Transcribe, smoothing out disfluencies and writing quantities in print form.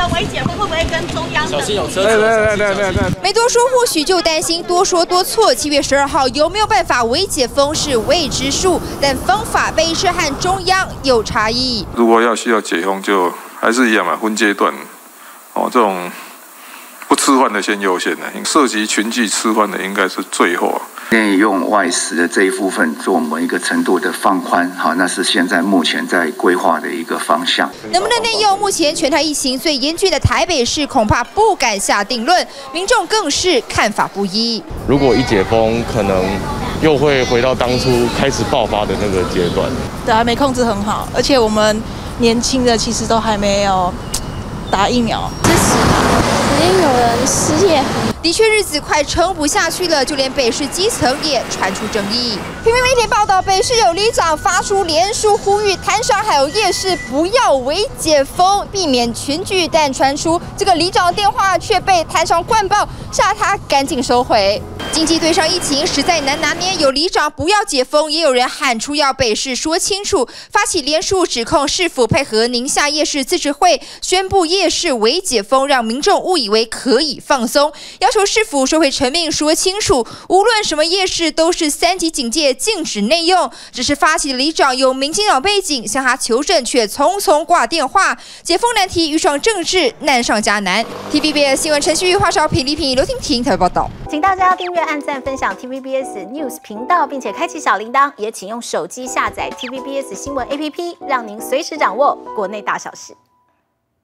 的维姐会不会跟中央的？小心有车！对。没多说，或许就担心多说多错。7月12号有没有办法维解封是未知数，但方法被是和中央有差异。如果需要解封，就还是一样嘛，分阶段。这种不吃饭的先优先的，涉及群聚吃饭的应该是最后啊。 愿意用外食的这一部分做某一个程度的放宽，好，那是现在目前在规划的一个方向。能不能内用？目前全台疫情最严峻的台北市恐怕不敢下定论，民众更是看法不一。如果一解封，可能又会回到当初开始爆发的那个阶段。对，还没控制很好，而且我们年轻的其实都还没有打疫苗。 已经有人失业，的确日子快撑不下去了，就连北市基层也传出争议。平面媒体报道，北市有里长发出联署呼吁，摊商还有夜市不要微解封，避免群聚，但传出这个里长电话却被摊商灌爆，吓他赶紧收回。经济对上疫情实在难拿捏，有里长不要解封，也有人喊出要北市说清楚，发起联署指控市府配合宁夏夜市自治会宣布夜市微解封，让民众误以 为可以放松，要求市府收回成命，说清楚，无论什么夜市都是3级警戒，禁止内用。只是发起的里长有民进党背景，向他求证却匆匆挂电话，解封难题遇上政治，难上加难。TVBS 新闻程序员华少平、李品、刘婷婷台报道，请大家订阅、按赞、分享 TVBS News 频道，并且开启小铃铛，也请用手机下载 TVBS 新闻 APP， 让您随时掌握国内大小事。